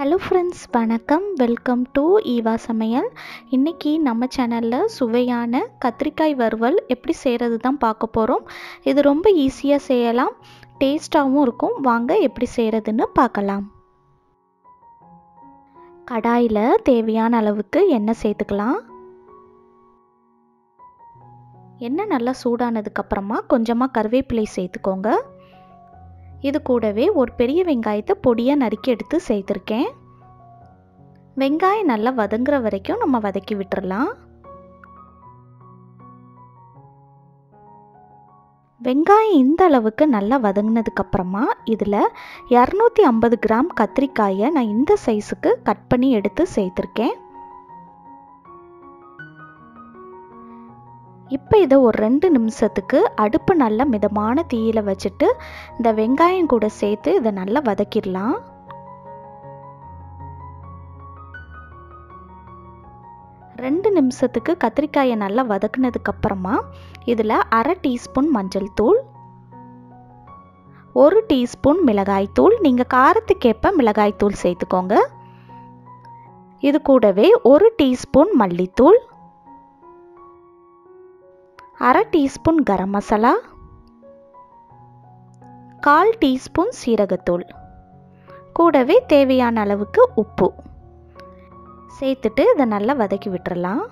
Hello friends, vanakkam. Welcome to Eva Samayal. இன்னைக்கு நம்ம சேனல்ல சுவையான கத்திரிக்காய் வறுவல் எப்படி செய்யறது தான் பார்க்க போறோம். இது ரொம்ப ஈஸியா செய்யலாம், டேஸ்டாவும் இருக்கும். வாங்க எப்படி செய்யறதுன்னு பார்க்கலாம். கடாயில தேவையான அளவுக்கு எண்ணெய் சேர்த்துக்கலாம். எண்ணெய் நல்லா சூடானதுக்கு அப்புறமா கொஞ்சமா கறிவேப்பிலை சேர்த்துக்கோங்க. இது கூடவே ஒரு பெரிய வெங்காயத்தை பொடியாக நறுக்கி எடுத்து சேர்த்துருக்கேன். வெங்காயம் நல்லா வதங்குற வரைக்கும் நம்ம வதக்கி விட்டுறலாம். வெங்காயம் இந்த அளவுக்கு நல்லா வதங்கினதுக்கப்புறமா இதில் 250 கிராம் கத்திரிக்காயை நான் இந்த சைஸுக்கு கட் பண்ணி எடுத்து சேர்த்துருக்கேன். இப்போ இதை ஒரு 2 நிமிஷத்துக்கு அடுப்பு நல்லா மிதமான தீயில வச்சுட்டு இந்த வெங்காயம் கூட சேர்த்து இதை நல்லா வதக்கிடலாம். ரெண்டு நிமிஷத்துக்கு கத்திரிக்காயை நல்லா வதக்குனதுக்கு அப்புறமா இதில் 1/2 டீஸ்பூன் மஞ்சள் தூள், 1 டீஸ்பூன் மிளகாய் தூள். நீங்கள் காரத்துக்கேற்ப மிளகாய் தூள் சேர்த்துக்கோங்க. இது கூடவே 1 டீஸ்பூன் மல்லித்தூள், 1/2 டீஸ்பூன் கரம் மசாலா, 1/4 டீஸ்பூன் சீரகத்தூள், கூடவே தேவையான அளவுக்கு உப்பு சேர்த்துட்டு இதை நல்லா வதக்கி விட்டுறலாம்.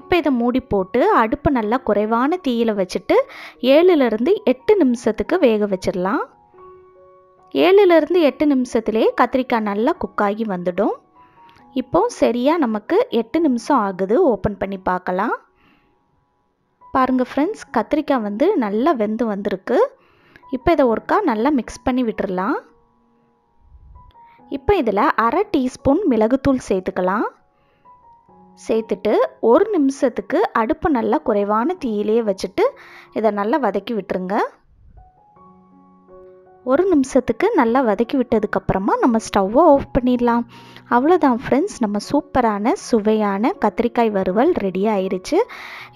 இப்போ இதை மூடி போட்டு அடுப்பு நல்லா குறைவான தீயில வச்சுட்டு 7லிருந்து 8 நிமிஷத்துக்கு வேக வச்சிடலாம். 7லிருந்து 8 நிமிஷத்துலேயே கத்திரிக்காய் நல்லா குக்காகி வந்துடும். இப்போ சரியாக நமக்கு 8 நிமிஷம் ஆகுது. ஓப்பன் பண்ணி பார்க்கலாம். பாருங்கள் ஃப்ரெண்ட்ஸ், கத்திரிக்காய் நல்லா வெந்து வந்திருக்கு. இப்போ இதை ஒருக்கா நல்லா மிக்ஸ் பண்ணி விட்டுறலாம். இப்போ இதில் 1/2 டீஸ்பூன் மிளகுத்தூள் சேர்த்துக்கலாம். சேர்த்துட்டு 1 நிமிஷத்துக்கு அடுப்பு நல்லா குறைவான தீயிலே வச்சுட்டு இதை நல்லா வதக்கி விட்டுருங்க. 1 நிமிஷத்துக்கு நல்லா வதக்கி விட்டதுக்கப்புறமா நம்ம ஸ்டவ்வை ஆஃப் பண்ணிடலாம். அவ்வளோதான் ஃப்ரெண்ட்ஸ், நம்ம சூப்பரான சுவையான கத்திரிக்காய் வறுவல் ரெடி ஆயிடுச்சு.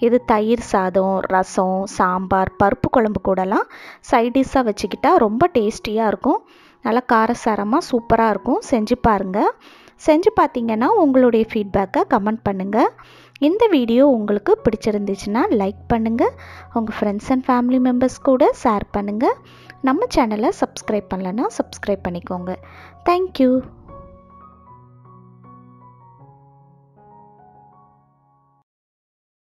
இது தயிர் சாதம், ரசம், சாம்பார், பருப்பு குழம்பு கூடலாம் சைடிஷாக வச்சுக்கிட்டா ரொம்ப டேஸ்டியாக இருக்கும். நல்லா காரசாரமாக சூப்பராக இருக்கும். செஞ்சு பாருங்கள். செஞ்சு பார்த்தீங்கன்னா உங்களுடைய ஃபீட்பேக்கை கமெண்ட் பண்ணுங்கள். இந்த வீடியோ உங்களுக்கு பிடிச்சிருந்துச்சுன்னா லைக் பண்ணுங்கள். உங்கள் ஃப்ரெண்ட்ஸ் அண்ட் ஃபேமிலி மெம்பர்ஸ் கூட ஷேர் பண்ணுங்கள். நம்ம சேனலை சப்ஸ்கிரைப் பண்ணலன்னா சப்ஸ்கிரைப் பண்ணிக்கோங்க. தேங்க்யூ.